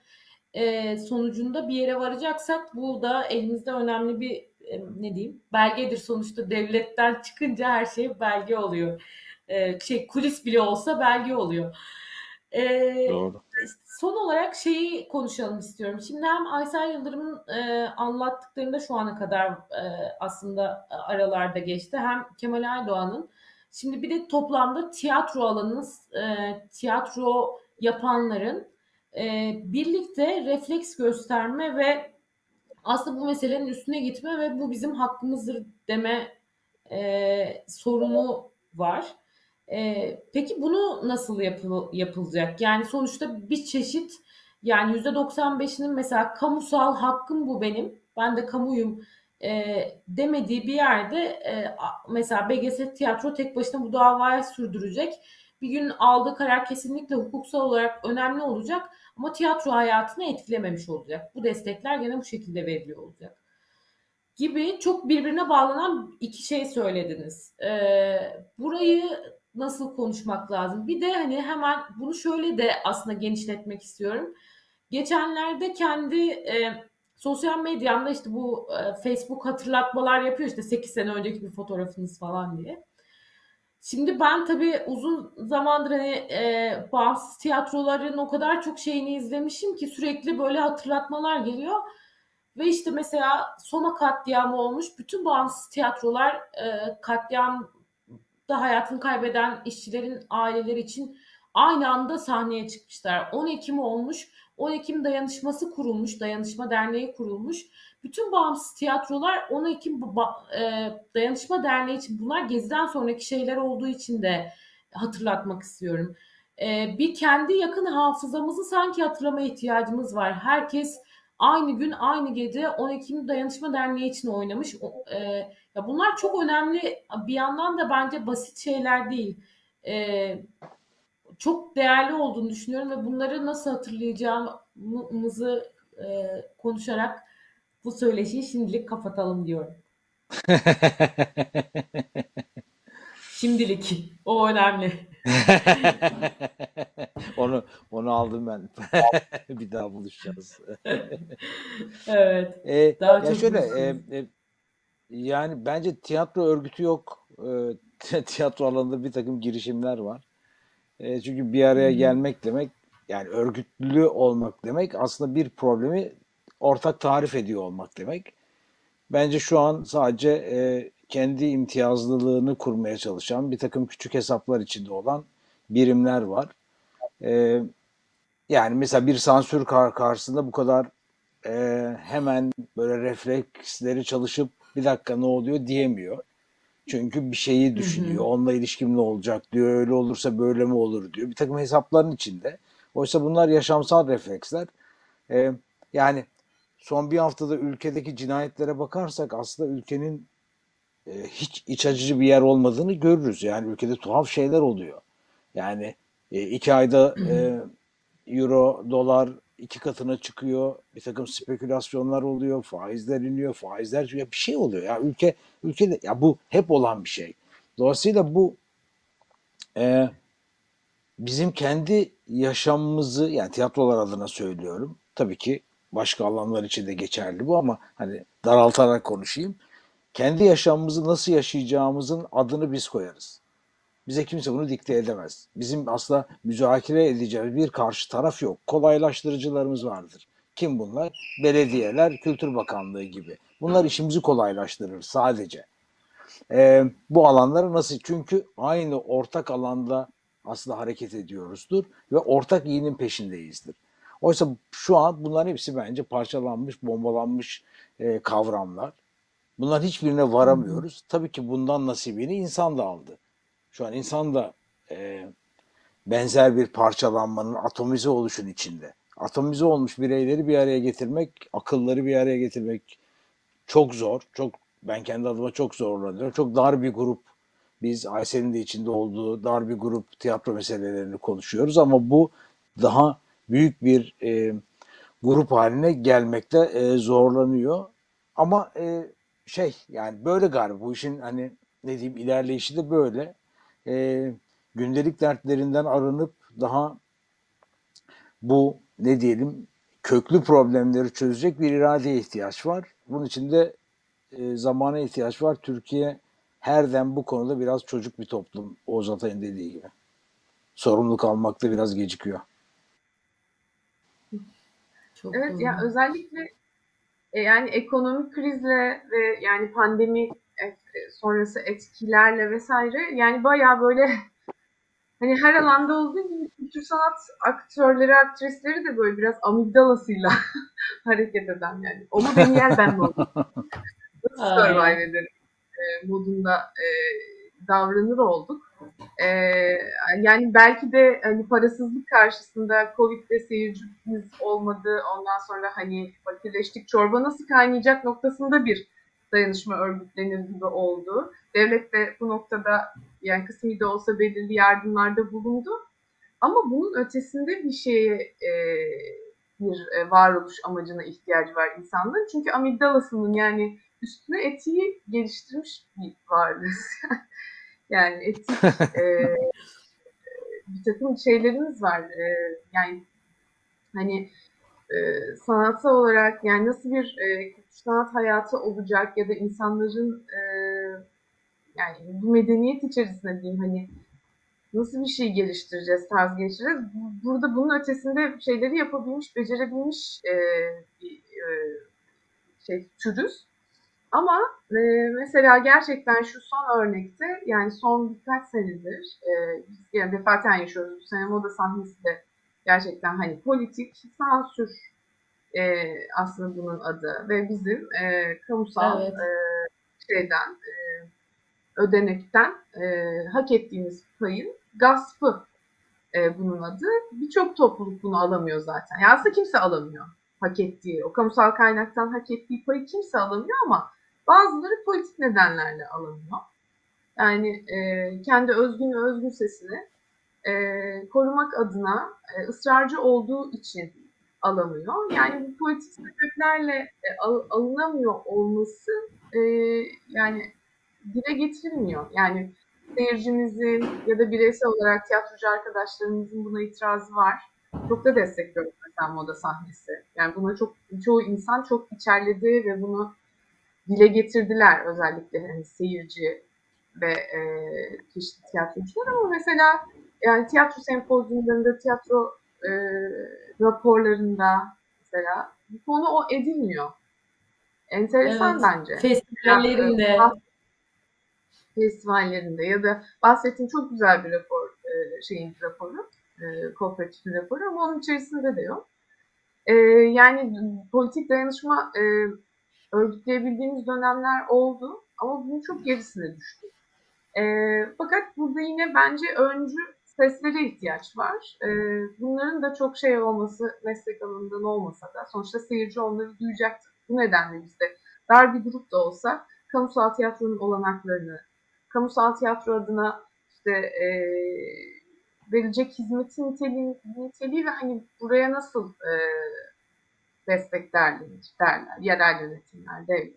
e, sonucunda bir yere varacaksak bu da elimizde önemli bir e, ne diyeyim? Belgedir sonuçta devletten çıkınca her şey belge oluyor. E, şey kulis bile olsa belge oluyor. E, Doğru. Son olarak şeyi konuşalım istiyorum. Şimdi hem Aysel Yıldırım'ın e, anlattıklarında şu ana kadar e, aslında aralarda geçti. Hem Kemal Aydoğan'ın. Şimdi bir de toplamda tiyatro alanının, e, tiyatro yapanların e, birlikte refleks gösterme ve aslında bu meselenin üstüne gitme ve bu bizim hakkımızdır deme e, sorunu var. Ee, peki bunu nasıl yapı, yapılacak? Yani sonuçta bir çeşit yani yüzde doksan beşinin mesela kamusal hakkım bu benim, ben de kamuyum e, demediği bir yerde e, mesela B G S Tiyatro tek başına bu davayı sürdürecek bir gün aldığı karar kesinlikle hukuksal olarak önemli olacak ama tiyatro hayatını etkilememiş olacak. Bu destekler gene bu şekilde veriliyor olacak gibi çok birbirine bağlanan iki şey söylediniz. Ee, burayı nasıl konuşmak lazım? Bir de hani hemen bunu şöyle de aslında genişletmek istiyorum. Geçenlerde kendi e, sosyal medyamda işte bu e, Facebook hatırlatmalar yapıyor işte sekiz sene önceki bir fotoğrafınız falan diye. Şimdi ben tabii uzun zamandır hani e, bağımsız tiyatroların o kadar çok şeyini izlemişim ki sürekli böyle hatırlatmalar geliyor. Ve işte mesela Soma katliamı olmuş. Bütün bağımsız tiyatrolar e, katliamda hayatını kaybeden işçilerin aileleri için aynı anda sahneye çıkmışlar. on Ekim olmuş. on Ekim Dayanışması kurulmuş. Dayanışma Derneği kurulmuş. Bütün bağımsız tiyatrolar on Ekim e, Dayanışma Derneği için, bunlar Gezi'den sonraki şeyler olduğu için de hatırlatmak istiyorum. E, bir kendi yakın hafızamızı sanki hatırlamaya ihtiyacımız var. Herkes aynı gün, aynı gece on Ekim Dayanışma Derneği için oynamış. E, ya bunlar çok önemli. Bir yandan da bence basit şeyler değil. E, çok değerli olduğunu düşünüyorum ve bunları nasıl hatırlayacağımızı e, konuşarak bu söyleşiyi şimdilik kapatalım diyorum. Şimdilik. O önemli. onu onu aldım ben. Bir daha buluşacağız. Evet. Ee, daha ya şöyle e, e, yani bence tiyatro örgütü yok. E, tiyatro alanında bir takım girişimler var. E, çünkü bir araya gelmek demek, yani örgütlü olmak demek aslında bir problemi ortak tarif ediyor olmak demek. Bence şu an sadece e, kendi imtiyazlılığını kurmaya çalışan bir takım küçük hesaplar içinde olan birimler var. Ee, yani mesela bir sansür kar karşısında bu kadar e, hemen böyle refleksleri çalışıp bir dakika ne oluyor diyemiyor. Çünkü bir şeyi düşünüyor. Hı hı. Onunla ilişkim ne olacak diyor. Öyle olursa böyle mi olur diyor. Bir takım hesapların içinde. Oysa bunlar yaşamsal refleksler. Ee, yani son bir haftada ülkedeki cinayetlere bakarsak aslında ülkenin hiç iç acıcı bir yer olmadığını görürüz. Yani ülkede tuhaf şeyler oluyor. Yani iki ayda e, euro, dolar iki katına çıkıyor. Bir takım spekülasyonlar oluyor. Faizler iniyor, faizler ya bir şey oluyor. Ya ülke ülkede ya bu hep olan bir şey. Dolayısıyla bu e, bizim kendi yaşamımızı, yani tiyatrolar adına söylüyorum. Tabii ki başka alanlar için de geçerli bu ama hani daraltarak konuşayım. Kendi yaşamımızı nasıl yaşayacağımızın adını biz koyarız. Bize kimse bunu dikte edemez. Bizim aslında müzakere edeceğimiz bir karşı taraf yok. Kolaylaştırıcılarımız vardır. Kim bunlar? Belediyeler, Kültür Bakanlığı gibi. Bunlar işimizi kolaylaştırır sadece. Ee, bu alanları nasıl? Çünkü aynı ortak alanda aslında hareket ediyoruzdur ve ortak iyinin peşindeyizdir. Oysa şu an bunların hepsi bence parçalanmış, bombalanmış e, kavramlar. Bunların hiçbirine varamıyoruz. Tabii ki bundan nasibini insan da aldı. Şu an insan da e, benzer bir parçalanmanın, atomize oluşun içinde. Atomize olmuş bireyleri bir araya getirmek, akılları bir araya getirmek çok zor. Çok, ben kendi adıma çok zorlanıyorum. Çok dar bir grup. Biz Aysel'in de içinde olduğu dar bir grup tiyatro meselelerini konuşuyoruz ama bu daha büyük bir e, grup haline gelmekte e, zorlanıyor. Ama e, şey yani böyle galiba bu işin hani ne diyeyim ilerleyişi de böyle. Ee, gündelik dertlerinden arınıp daha bu ne diyelim köklü problemleri çözecek bir iradeye ihtiyaç var. Bunun için de e, zamana ihtiyaç var. Türkiye herden bu konuda biraz çocuk bir toplum. Oğuz Atay'ın dediği gibi. Sorumluluk almakta biraz gecikiyor. Çok evet doğru. Ya özellikle yani ekonomik krizle ve yani pandemi sonrası etkilerle vesaire yani bayağı böyle hani her alanda olduğu gibi kültür sanat aktörleri, aktrisleri de böyle biraz amigdalasıyla hareket eden yani. Onu ben yer ben modum. Nasıl survive ederim e, modunda e, davranır olduk. E, yani belki de hani parasızlık karşısında Covid'de seyircimiz olmadı. Ondan sonra hani fakirleştik, çorba nasıl kaynayacak noktasında bir dayanışma örgütlenir gibi oldu. Devlet de bu noktada yani kısmi de olsa belirli yardımlarda bulundu. Ama bunun ötesinde bir şeye e, bir e, varoluş amacına ihtiyacı var insanların. Çünkü amigdalasının yani üstüne etiği geliştirmiş bir varlığız. Yani etik e, bir takım şeylerimiz var. E, yani hani e, sanatsal olarak yani nasıl bir e, sanat hayatı olacak ya da insanların e, yani bu medeniyet içerisinde diyeyim hani nasıl bir şey geliştireceğiz, tarz geliştireceğiz. Burada bunun ötesinde şeyleri yapabilmiş, becerebilmiş e, bir e, şey türüz. Ama e, mesela gerçekten şu son örnekte yani son birkaç senedir e, biz yani defaten yaşıyoruz. Bu sene Moda Sahnesi de gerçekten hani politik sansür e, aslında bunun adı ve bizim e, kamusal evet. e, şeyden e, ödenekten e, hak ettiğimiz payın gaspı e, bunun adı. Birçok topluluk bunu alamıyor zaten. Yani aslında kimse alamıyor hak ettiği, o kamusal kaynaktan hak ettiği payı kimse alamıyor ama bazıları politik nedenlerle alamıyor. Yani e, kendi özgün ve özgür sesini e, korumak adına e, ısrarcı olduğu için alamıyor. Yani bu politik sebeplerle e, al, alınamıyor olması e, yani dile getirilmiyor. Yani seyircimizin ya da bireysel olarak tiyatrocu arkadaşlarımızın buna itirazı var. Çok da destekliyorum mesela Moda Sahnesi. Yani buna çok çoğu insan çok içerledi ve bunu dile getirdiler özellikle hani seyirci ve e, çeşitli tiyatrocular ama mesela yani tiyatro sempozyumlarında, tiyatro e, raporlarında mesela bu konu o edilmiyor. Enteresan evet, bence. Festivallerinde. Yani, festivallerinde ya da bahsettiğim çok güzel bir rapor e, şeyin raporu. E, kooperatifin raporu ama onun içerisinde de yok. E, yani politik dayanışma e, örgütleyebildiğimiz dönemler oldu ama bunun çok gerisine düştük. E, fakat burada yine bence öncü seslere ihtiyaç var. E, bunların da çok şey olması, meslek alanından olmasa da sonuçta seyirci onları duyacaktır. Bu nedenle biz de dar bir grup da olsa kamusal tiyatronun olanaklarını, kamusal tiyatro adına işte e, verecek hizmetin niteliği, niteliği ve hani buraya nasıl e, destek derlenir, derler, yerel yönetimler, devlet.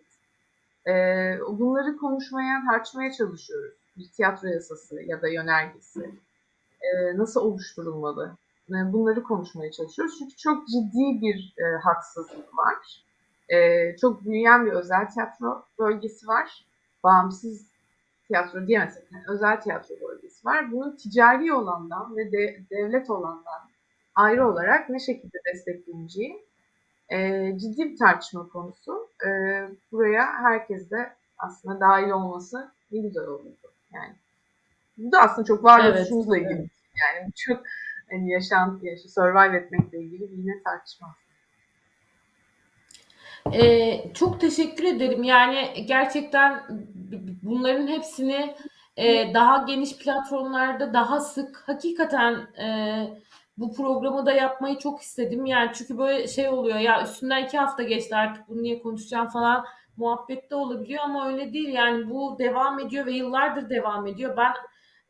E, bunları konuşmaya, tartışmaya çalışıyoruz. Bir tiyatro yasası ya da yönergesi e, nasıl oluşturulmalı? Yani bunları konuşmaya çalışıyoruz. Çünkü çok ciddi bir e, haksızlık var. E, çok büyüyen bir özel tiyatro bölgesi var. Bağımsız tiyatro diyemezsek, yani özel tiyatro bölgesi var. Bunu ticari olandan ve de, devlet olandan ayrı olarak ne şekilde destekleneceği e, ciddi bir tartışma konusu. E, buraya herkes de aslında dahil olması ne güzel olurdu. Yani bu da aslında çok varoluşumuzla evet, ilgili. Evet. Yani çok hani yaşam, yaşı, survive etmekle ilgili bir yine tartışma. Ee, çok teşekkür ederim. Yani gerçekten bunların hepsini e, daha geniş platformlarda daha sık hakikaten e, bu programı da yapmayı çok istedim. Yani çünkü böyle şey oluyor ya üstünden iki hafta geçti artık bunu niye konuşacağım falan muhabbette olabiliyor ama öyle değil. Yani bu devam ediyor ve yıllardır devam ediyor. Ben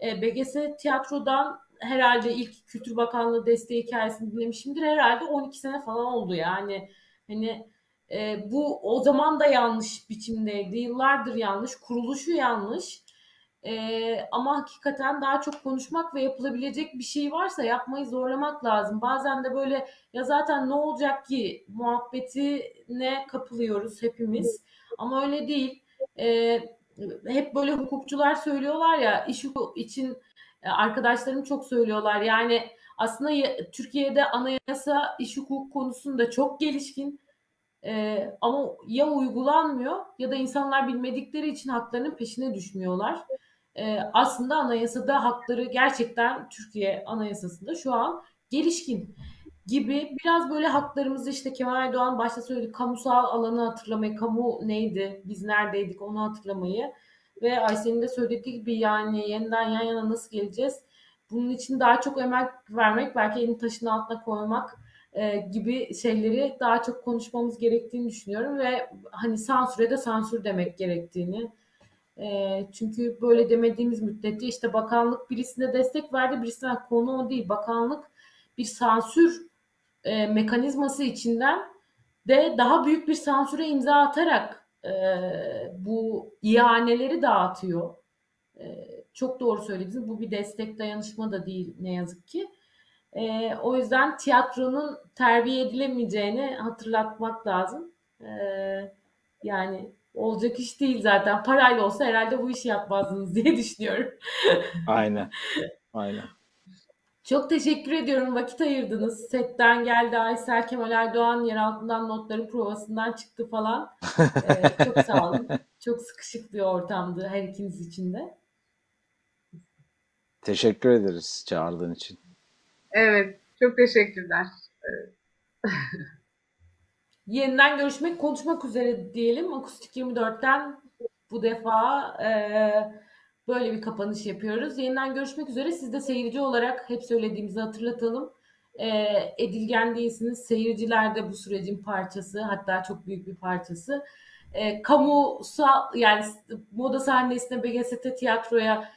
e, B G S Tiyatro'dan herhalde ilk Kültür Bakanlığı desteği hikayesini dinlemişimdir. Herhalde on iki sene falan oldu yani. Hani E, bu o zaman da yanlış biçimdeydi. Yıllardır yanlış. Kuruluşu yanlış. E, ama hakikaten daha çok konuşmak ve yapılabilecek bir şey varsa yapmayı zorlamak lazım. Bazen de böyle ya zaten ne olacak ki muhabbetine kapılıyoruz hepimiz. Ama öyle değil. E, hep böyle hukukçular söylüyorlar ya iş hukuku için arkadaşlarım çok söylüyorlar. Yani aslında Türkiye'de anayasa iş hukuku konusunda çok gelişkin. Ee, ama ya uygulanmıyor ya da insanlar bilmedikleri için haklarının peşine düşmüyorlar. Ee, aslında anayasada hakları gerçekten Türkiye anayasasında şu an gelişkin gibi biraz böyle haklarımızı işte Kemal Aydoğan başta söyledi kamusal alanı hatırlamayı, kamu neydi, biz neredeydik onu hatırlamayı ve Aysel'in de söylediği gibi yani yeniden yan yana nasıl geleceğiz bunun için daha çok emek vermek belki elini taşın altına koymak e, gibi şeyleri daha çok konuşmamız gerektiğini düşünüyorum ve hani sansüre de sansür demek gerektiğini. E, çünkü böyle demediğimiz müddetçe işte bakanlık birisine destek verdi, birisine konu o değil. Bakanlık bir sansür e, mekanizması içinden de daha büyük bir sansüre imza atarak e, bu ihaneleri dağıtıyor. E, Çok doğru söylediniz. Bu bir destek, dayanışma da değil ne yazık ki. E, o yüzden tiyatronun terbiye edilemeyeceğini hatırlatmak lazım. E, yani olacak iş değil zaten. Parayla olsa herhalde bu işi yapmazdınız diye düşünüyorum. Aynen. Aynen. Çok teşekkür ediyorum. Vakit ayırdınız. Setten geldi Aysel, Kemal Aydoğan yer altından notların provasından çıktı falan. E, çok sağ olun. Çok sıkışık bir ortamdı her ikiniz için de. Teşekkür ederiz çağırdığın için. Evet, çok teşekkürler. Evet. Yeniden görüşmek, konuşmak üzere diyelim. Akustik yirmi dört'ten bu defa e, böyle bir kapanış yapıyoruz. Yeniden görüşmek üzere. Siz de seyirci olarak hep söylediğimizi hatırlatalım. E, edilgen değilsiniz. Seyirciler de bu sürecin parçası, hatta çok büyük bir parçası. E, kamusal, yani Moda Sahnesi'ne, B G S T Tiyatro'ya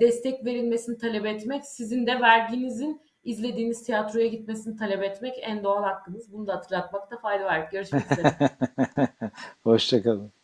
destek verilmesini talep etmek, sizin de verginizin izlediğiniz tiyatroya gitmesini talep etmek en doğal hakkınız. Bunu da hatırlatmakta fayda var. Görüşmek üzere. Hoşçakalın.